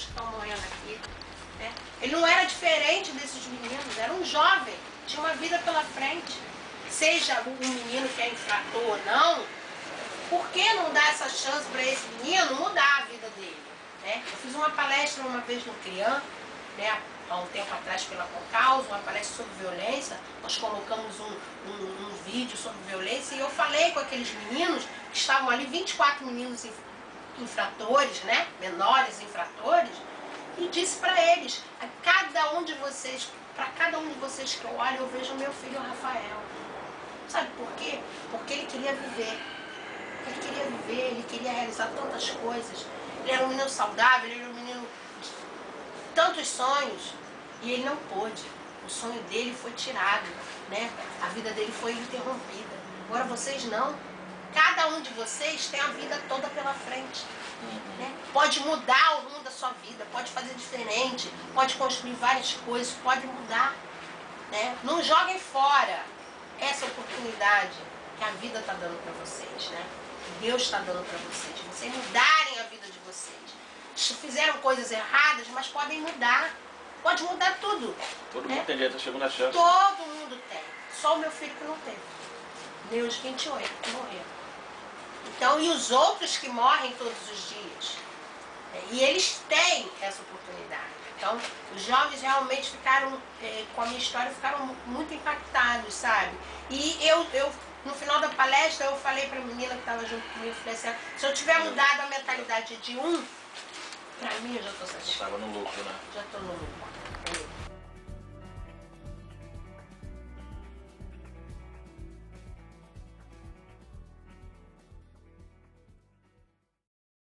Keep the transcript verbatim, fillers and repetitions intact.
meninos que estão morrendo aqui. Né? Ele não era diferente desses meninos, era um jovem, tinha uma vida pela frente. Seja um menino que é infrator ou não, por que não dar essa chance para esse menino mudar a vida dele? Né? Eu fiz uma palestra uma vez no Crian, né, há um tempo atrás pela Concausa, uma palestra sobre violência. Nós colocamos um, um, um vídeo sobre violência e eu falei com aqueles meninos que estavam ali, vinte e quatro meninos infratores, né, menores infratores, e disse para eles, a cada um de vocês, para cada um de vocês que eu olho, eu vejo o meu filho Rafael. Sabe por quê? Porque ele queria viver. Ele queria viver, ele queria realizar tantas coisas. Ele era um menino saudável, ele era um menino de tantos sonhos. E ele não pôde. O sonho dele foi tirado, né? A vida dele foi interrompida. Agora vocês não. Cada um de vocês tem a vida toda pela frente. Né? Pode mudar o rumo da sua vida, pode fazer diferente, pode construir várias coisas, pode mudar. Né? Não joguem fora essa oportunidade que a vida está dando para vocês, né? Que Deus está dando para vocês, vocês mudarem a vida de vocês. Fizeram coisas erradas, mas podem mudar. Pode mudar tudo. Todo né? mundo tem direito à segunda chance. Todo mundo tem. Só o meu filho que não teve. Nem os vinte e oito que morreram. Então, e os outros que morrem todos os dias. E eles têm essa oportunidade. Então, os jovens realmente ficaram, eh, com a minha história, ficaram muito impactados, sabe? E eu, eu no final da palestra, eu falei para a menina que estava junto comigo, eu falei assim, se eu tiver mudado a mentalidade de um, para mim eu já estou satisfeita. Já estou no lucro, né? Já estou no lucro.